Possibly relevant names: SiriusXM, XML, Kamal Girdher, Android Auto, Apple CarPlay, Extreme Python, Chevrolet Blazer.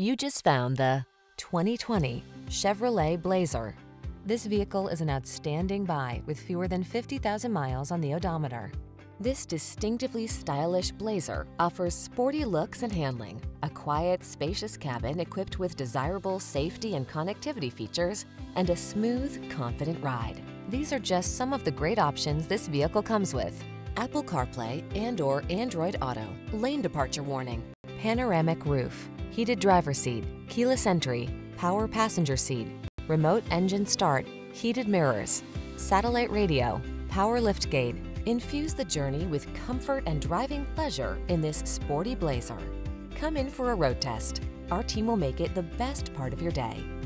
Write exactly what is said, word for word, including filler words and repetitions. You just found the twenty twenty Chevrolet Blazer. This vehicle is an outstanding buy with fewer than fifty thousand miles on the odometer. This distinctively stylish Blazer offers sporty looks and handling, a quiet, spacious cabin equipped with desirable safety and connectivity features, and a smooth, confident ride. These are just some of the great options this vehicle comes with: Apple CarPlay and or Android Auto, lane departure warning, panoramic roof, heated driver seat, keyless entry, power passenger seat, remote engine start, heated mirrors, satellite radio, power liftgate. Infuse the journey with comfort and driving pleasure in this sporty Blazer. Come in for a road test. Our team will make it the best part of your day.